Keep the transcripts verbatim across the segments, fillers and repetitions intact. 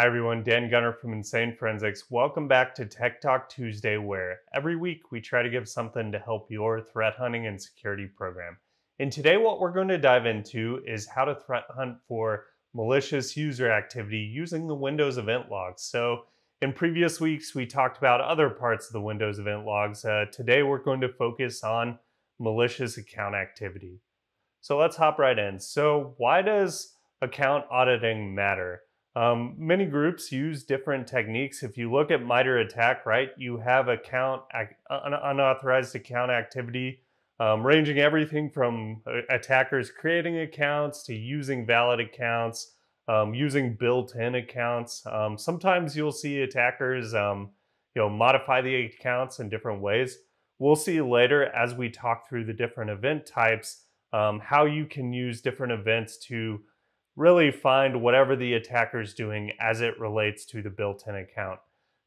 Hi everyone, Dan Gunner from Insane Forensics. Welcome back to Tech Talk Tuesday, where every week we try to give something to help your threat hunting and security program. And today what we're going to dive into is how to threat hunt for malicious user activity using the Windows event logs. So in previous weeks, we talked about other parts of the Windows event logs. Uh, today we're going to focus on malicious account activity. So let's hop right in. So why does account auditing matter? Um, many groups use different techniques. If you look at MITRE ATT&CK, right, you have account un unauthorized account activity um, ranging everything from attackers creating accounts to using valid accounts, um, using built-in accounts. Um, sometimes you'll see attackers, um, you know, modify the accounts in different ways. We'll see later as we talk through the different event types, um, how you can use different events to really find whatever the attacker's doing as it relates to the built-in account.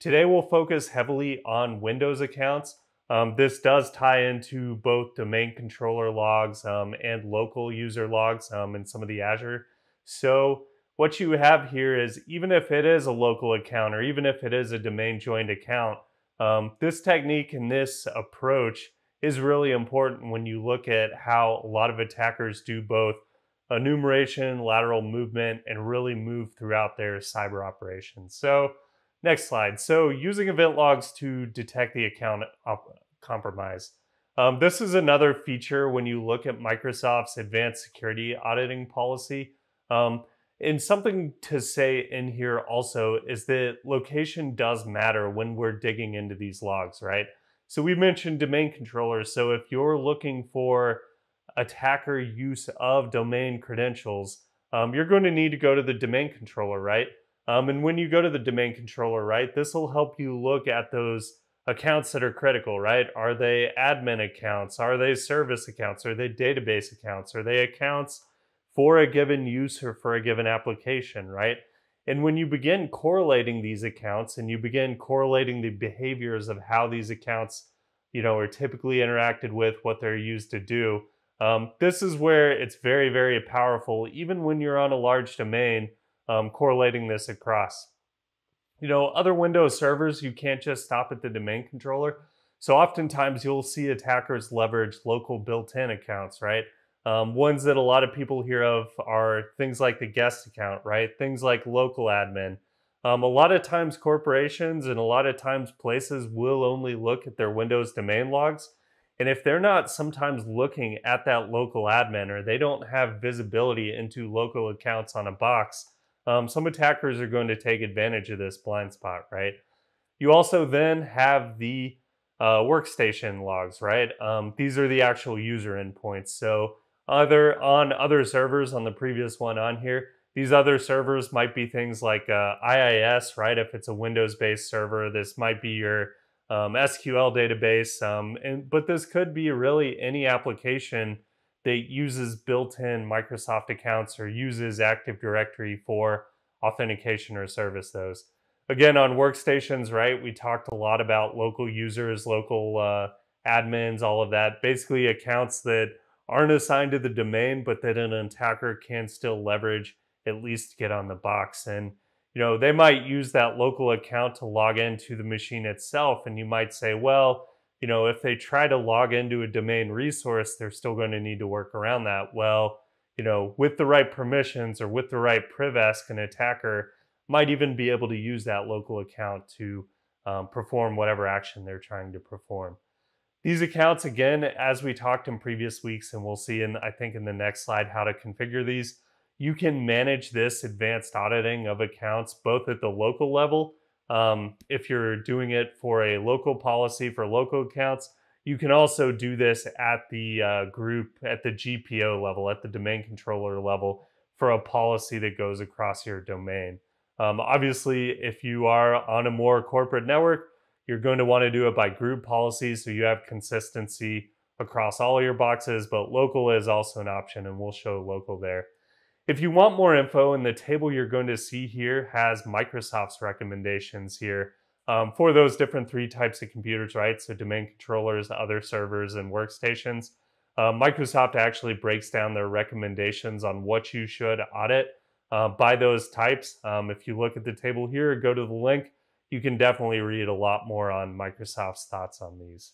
Today we'll focus heavily on Windows accounts. Um, this does tie into both domain controller logs um, and local user logs um, in some of the Azure. So what you have here is, even if it is a local account or even if it is a domain joined account, um, this technique and this approach is really important when you look at how a lot of attackers do both enumeration, lateral movement, and really move throughout their cyber operations. So next slide. So using event logs to detect the account compromise. Um, this is another feature when you look at Microsoft's advanced security auditing policy. Um, and something to say in here also is that location does matter when we're digging into these logs, right? So we mentioned domain controllers. So if you're looking for attacker use of domain credentials, um, you're going to need to go to the domain controller, right? Um, and when you go to the domain controller, right, this will help you look at those accounts that are critical, right? Are they admin accounts? Are they service accounts? Are they database accounts? Are they accounts for a given user for a given application, right? And when you begin correlating these accounts and you begin correlating the behaviors of how these accounts, you know, are typically interacted with, what they're used to do, Um, this is where it's very, very powerful, even when you're on a large domain, um, correlating this across. You know, other Windows servers, you can't just stop at the domain controller. So oftentimes you'll see attackers leverage local built-in accounts, right? Um, ones that a lot of people hear of are things like the guest account, right? Things like local admin. Um, a lot of times corporations and a lot of times places will only look at their Windows domain logs. And if they're not sometimes looking at that local admin, or they don't have visibility into local accounts on a box, um, some attackers are going to take advantage of this blind spot, right? You also then have the uh, workstation logs, right? Um, these are the actual user endpoints. So other on other servers, on the previous one on here, these other servers might be things like uh, I I S, right? If it's a Windows-based server, this might be your Um, S Q L database, um, and, but this could be really any application that uses built-in Microsoft accounts or uses Active Directory for authentication or service those. Again, on workstations, right, we talked a lot about local users, local uh, admins, all of that. Basically accounts that aren't assigned to the domain, but that an attacker can still leverage, at least to get on the box. And you know, they might use that local account to log into the machine itself. And you might say, well, you know, if they try to log into a domain resource, they're still going to need to work around that. Well, you know, with the right permissions or with the right priv-esque, an attacker might even be able to use that local account to um, perform whatever action they're trying to perform. These accounts, again, as we talked in previous weeks, and we'll see in, I think in the next slide, how to configure these. You can manage this advanced auditing of accounts both at the local level. Um, if you're doing it for a local policy for local accounts, you can also do this at the uh, group, at the G P O level, at the domain controller level for a policy that goes across your domain. Um, obviously, if you are on a more corporate network, you're going to want to do it by group policies so you have consistency across all your boxes, but local is also an option, and we'll show local there. If you want more info, in the table you're going to see here has Microsoft's recommendations here um, for those different three types of computers, right? So domain controllers, other servers, and workstations. Uh, Microsoft actually breaks down their recommendations on what you should audit. uh, by those types. Um, if you look at the table here, go to the link, you can definitely read a lot more on Microsoft's thoughts on these.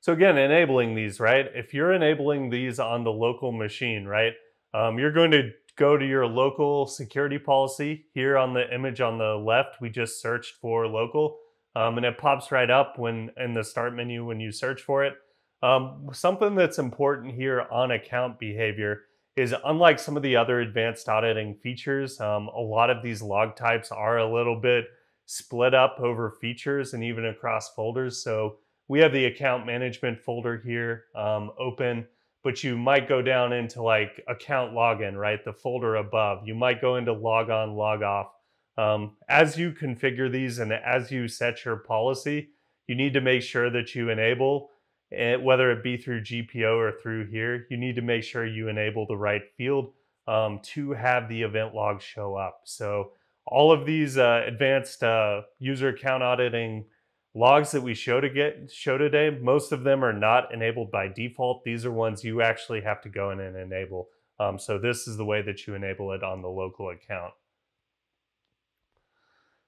So again, enabling these, right? If you're enabling these on the local machine, right? Um, you're going to go to your local security policy. Here on the image on the left, we just searched for local, um, and it pops right up when in the start menu when you search for it. Um, something that's important here on account behavior is, unlike some of the other advanced auditing features, um, a lot of these log types are a little bit split up over features and even across folders. So we have the account management folder here um, open, but you might go down into like account login, right? The folder above. You might go into log on, log off. Um, as you configure these and as you set your policy, you need to make sure that you enable it, whether it be through G P O or through here, you need to make sure you enable the right field um, to have the event log show up. So all of these uh, advanced uh, user account auditing logs that we show to get show today, most of them are not enabled by default. These are ones you actually have to go in and enable. Um, so this is the way that you enable it on the local account.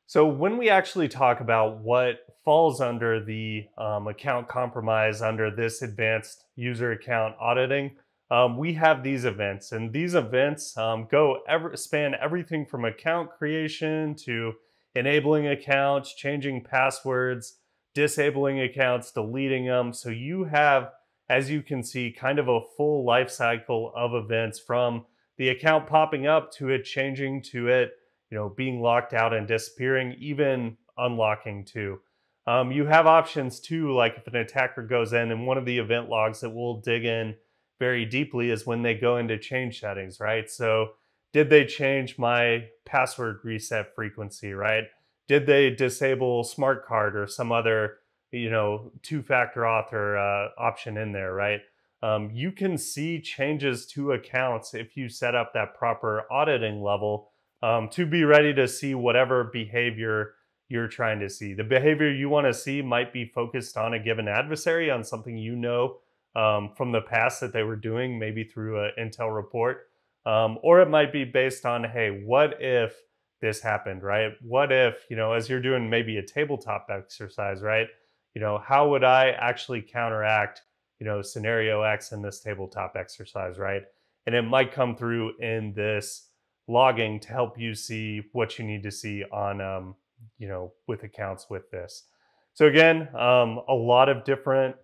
So when we actually talk about what falls under the um, account compromise under this advanced user account auditing, um, we have these events, and these events um, go ever, span everything from account creation to enabling accounts, changing passwords, disabling accounts, deleting them. So you have, as you can see, kind of a full life cycle of events, from the account popping up to it changing to it, you know, being locked out and disappearing, even unlocking too. Um, you have options too, like if an attacker goes in, and one of the event logs that we'll dig in very deeply is when they go into change settings, right? So did they change my password reset frequency, right? Did they disable smart card or some other, you know, two-factor author uh, option in there, right? Um, you can see changes to accounts if you set up that proper auditing level Um, to be ready to see whatever behavior you're trying to see. The behavior you want to see might be focused on a given adversary, on something you know um, from the past that they were doing, maybe through an Intel report. Um, or it might be based on, hey, what if this happened, right? What if, you know, as you're doing maybe a tabletop exercise, right? You know, how would I actually counteract, you know, scenario X in this tabletop exercise, right? And it might come through in this logging to help you see what you need to see on, um, you know, with accounts with this. So again, um, a lot of different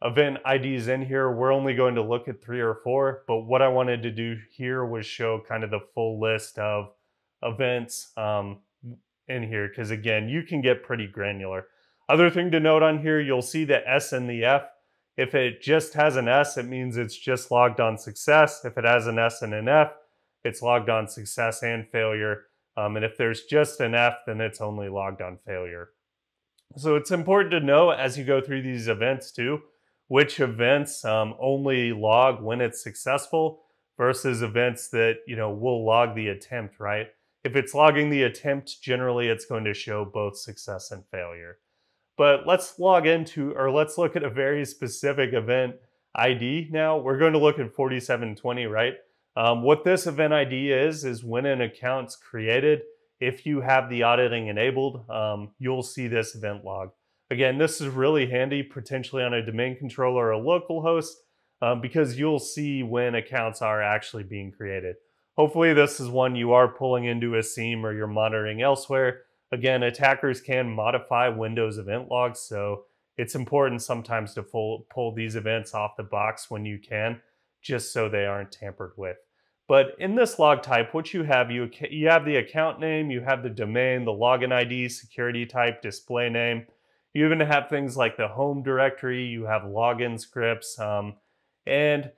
event I Ds in here. We're only going to look at three or four, but what I wanted to do here was show kind of the full list of events um, in here, because again, you can get pretty granular. Other thing to note on here, you'll see the S and the F. If it just has an S, it means it's just logged on success. If it has an S and an F, it's logged on success and failure. Um, and if there's just an F, then it's only logged on failure. So it's important to know as you go through these events too, which events um, only log when it's successful versus events that, you know, will log the attempt, right? If it's logging the attempt, generally it's going to show both success and failure. But let's log into, or let's look at a very specific event I D now. We're going to look at forty-seven twenty, right? Um, what this event I D is, is when an account's created, if you have the auditing enabled, um, you'll see this event log. Again, this is really handy potentially on a domain controller or a local host um, because you'll see when accounts are actually being created. Hopefully this is one you are pulling into a seam or you're monitoring elsewhere. Again, attackers can modify Windows event logs, so it's important sometimes to pull, pull these events off the box when you can, just so they aren't tampered with. But in this log type, what you have, you, you have the account name, you have the domain, the login I D, security type, display name. You even have things like the home directory, you have login scripts. Um, and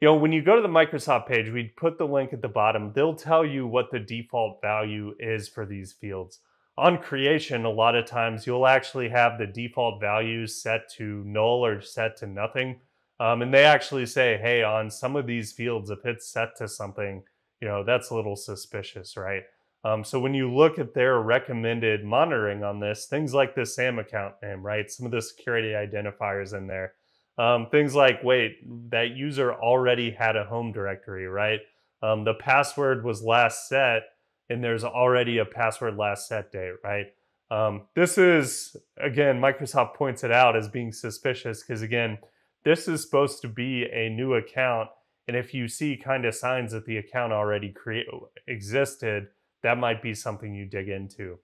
you know, when you go to the Microsoft page, we put the link at the bottom, they'll tell you what the default value is for these fields. On creation, a lot of times you'll actually have the default values set to null or set to nothing. Um, and they actually say, hey, on some of these fields, if it's set to something, you know, that's a little suspicious, right? Um, so when you look at their recommended monitoring on this, things like the SAM account name, right? Some of the security identifiers in there. Um, things like, wait, that user already had a home directory, right? Um, the password was last set, and there's already a password last set date, right? Um, this is, again, Microsoft points it out as being suspicious because, again, this is supposed to be a new account. And if you see kind of signs that the account already create, existed, that might be something you dig into.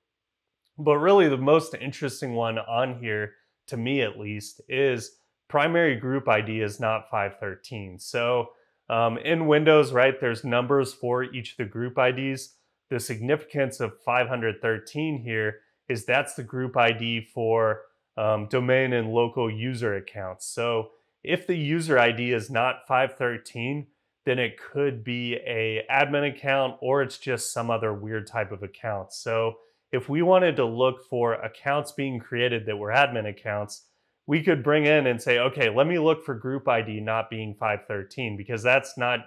But really the most interesting one on here, to me at least, is primary group I D is not five thirteen. So um, in Windows, right, there's numbers for each of the group I Ds. The significance of five hundred thirteen here is that's the group I D for um, domain and local user accounts. So if the user I D is not five thirteen, then it could be a admin account, or it's just some other weird type of account. So if we wanted to look for accounts being created that were admin accounts, we could bring in and say, okay, let me look for group I D not being five thirteen, because that's not,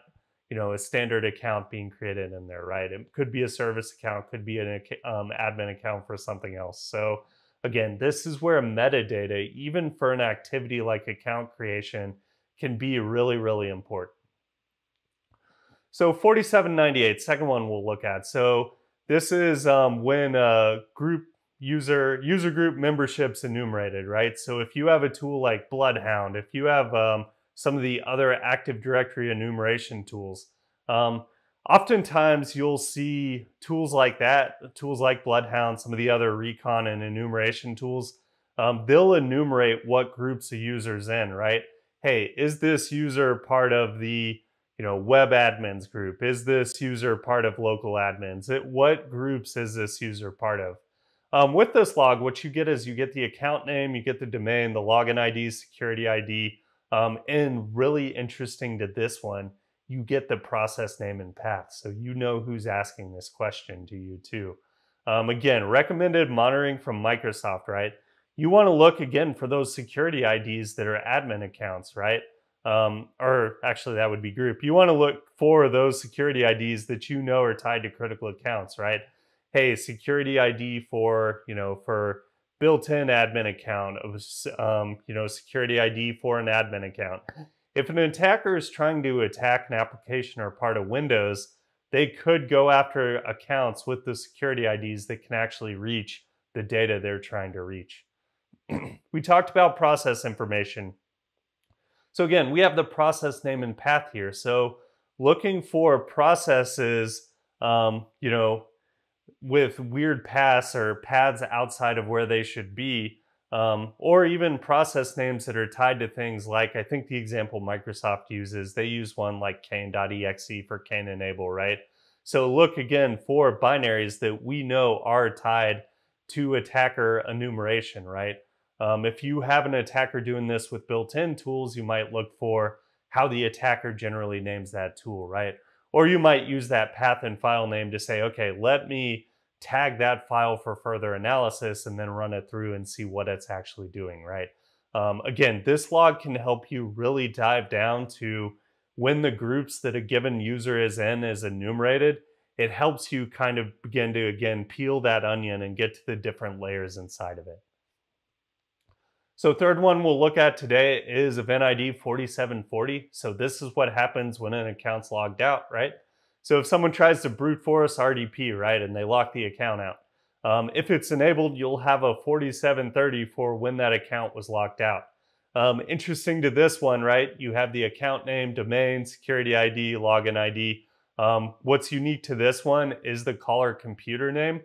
you know, a standard account being created in there, right? It could be a service account, could be an um, admin account for something else. So again, this is where metadata, even for an activity like account creation, can be really, really important. So forty-seven ninety-eight, second one we'll look at. So this is um, when uh, group user, user group membership's enumerated, right? So if you have a tool like Bloodhound, if you have um, some of the other Active Directory enumeration tools, um, oftentimes you'll see tools like that, tools like Bloodhound, some of the other recon and enumeration tools, um, they'll enumerate what groups a user's in, right? Hey, is this user part of the, you know, web admins group? Is this user part of local admins? It, what groups is this user part of? Um, with this log, what you get is you get the account name, you get the domain, the login I D, security I D, um, and really interesting to this one, you get the process name and path. So you know who's asking this question to you too. Um, again, recommended monitoring from Microsoft, right? You wanna look again for those security I Ds that are admin accounts, right? Um, or actually that would be group. You wanna look for those security I Ds that you know are tied to critical accounts, right? Hey, security I D for, you know, for built-in admin account, um, you know, security I D for an admin account. If an attacker is trying to attack an application or part of Windows, they could go after accounts with the security I Ds that can actually reach the data they're trying to reach. We talked about process information. So again, we have the process name and path here. So looking for processes, um, you know, with weird paths or paths outside of where they should be, Um, or even process names that are tied to things like, I think the example Microsoft uses, they use one like Cain dot E X E for Cain Enable, right? So look again for binaries that we know are tied to attacker enumeration, right? Um, if you have an attacker doing this with built-in tools, you might look for how the attacker generally names that tool, right? Or you might use that path and file name to say, okay, let me tag that file for further analysis and then run it through and see what it's actually doing, right? Um, again, this log can help you really dive down to when the groups that a given user is in is enumerated. It helps you kind of begin to, again, peel that onion and get to the different layers inside of it. So third one we'll look at today is event I D forty-seven forty. So this is what happens when an account's logged out, right? So if someone tries to brute force R D P, right, and they lock the account out, um, if it's enabled, you'll have a forty-seven thirty for when that account was locked out. Um, interesting to this one, right, you have the account name, domain, security I D, login I D. Um, what's unique to this one is the caller computer name.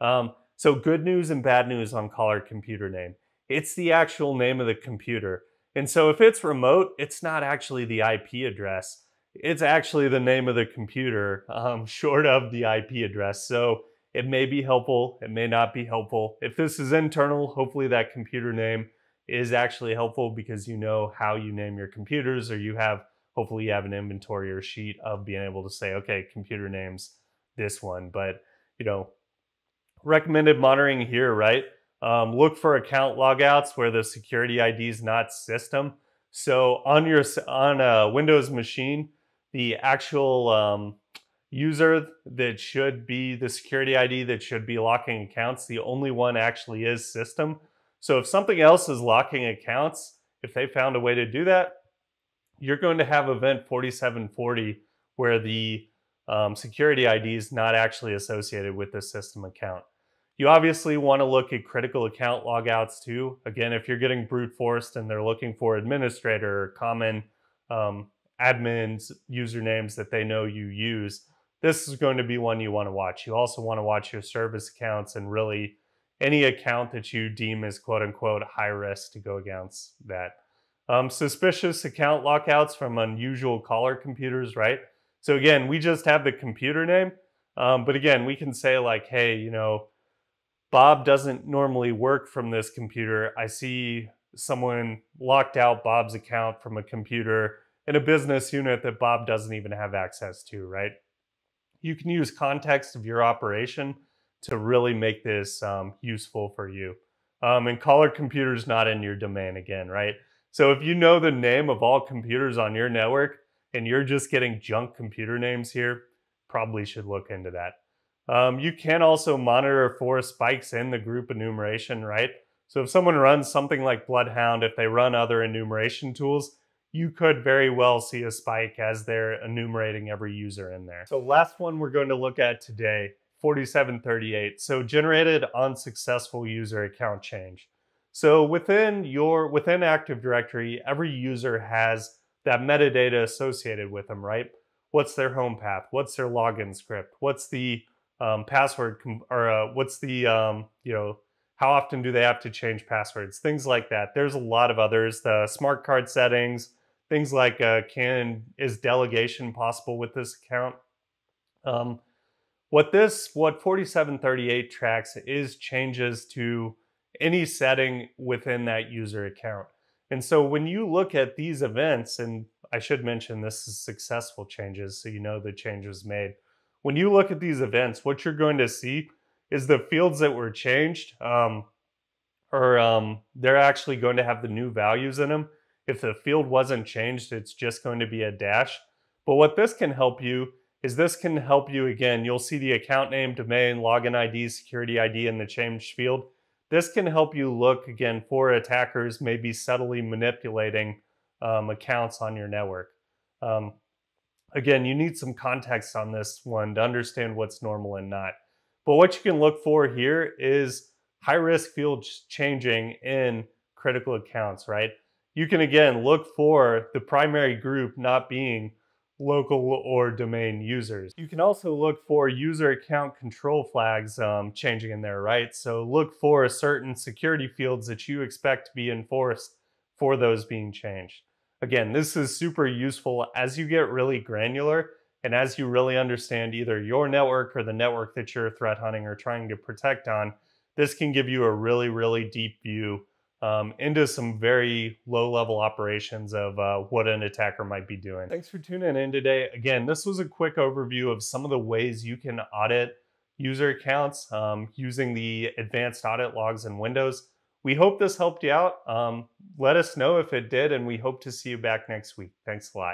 Um, so good news and bad news on caller computer name. It's the actual name of the computer. And so if it's remote, it's not actually the I P address. It's actually the name of the computer, um, short of the I P address. So it may be helpful, it may not be helpful. If this is internal, hopefully that computer name is actually helpful because you know how you name your computers, or you have, hopefully you have an inventory or sheet of being able to say, okay, computer names this one. But, you know, recommended monitoring here, right? Um, look for account logouts where the security I D is not system. So on your, on a Windows machine, the actual um, user that should be the security I D that should be locking accounts, the only one actually is system. So if something else is locking accounts, if they found a way to do that, you're going to have event forty-seven forty where the Um, security I D is not actually associated with the system account. You obviously want to look at critical account logouts too. Again, if you're getting brute forced and they're looking for administrator or common um, admins usernames that they know you use, this is going to be one you want to watch. You also want to watch your service accounts and really any account that you deem is quote unquote high risk to go against that. Um, suspicious account lockouts from unusual caller computers, right? So again, we just have the computer name, um, but again, we can say like, hey, you know, Bob doesn't normally work from this computer. I see someone locked out Bob's account from a computer in a business unit that Bob doesn't even have access to, right? You can use context of your operation to really make this um, useful for you. Um, and caller computers not in your domain again, right? So if you know the name of all computers on your network and you're just getting junk computer names here, probably should look into that. Um, you can also monitor for spikes in the group enumeration, right? So if someone runs something like Bloodhound, if they run other enumeration tools, you could very well see a spike as they're enumerating every user in there. So last one we're going to look at today, forty-seven thirty-eight. So generated unsuccessful user account change. So within your, within Active Directory, every user has that metadata associated with them, right? What's their home path? What's their login script? What's the Um, password or uh, what's the, um, you know, how often do they have to change passwords? Things like that. There's a lot of others, the smart card settings, things like uh, can, is delegation possible with this account? Um, what this, what forty-seven thirty-eight tracks is changes to any setting within that user account. And so when you look at these events, and I should mention this is successful changes, so you know the change was made. When you look at these events, what you're going to see is the fields that were changed um, or um, they're actually going to have the new values in them. If the field wasn't changed, it's just going to be a dash. But what this can help you is this can help you again. You'll see the account name, domain, login I D, security I D in the changed field. This can help you look again for attackers maybe subtly manipulating um, accounts on your network. Um, Again, you need some context on this one to understand what's normal and not. But what you can look for here is high-risk fields changing in critical accounts, right? You can, again, look for the primary group not being local or domain users. You can also look for user account control flags um, changing in there, right? So look for certain security fields that you expect to be enforced for those being changed. Again, this is super useful as you get really granular and as you really understand either your network or the network that you're threat hunting or trying to protect on. This can give you a really, really deep view um, into some very low-level operations of uh, what an attacker might be doing. Thanks for tuning in today. Again, this was a quick overview of some of the ways you can audit user accounts um, using the advanced audit logs in Windows. We hope this helped you out. Um, let us know if it did, and we hope to see you back next week. Thanks a lot.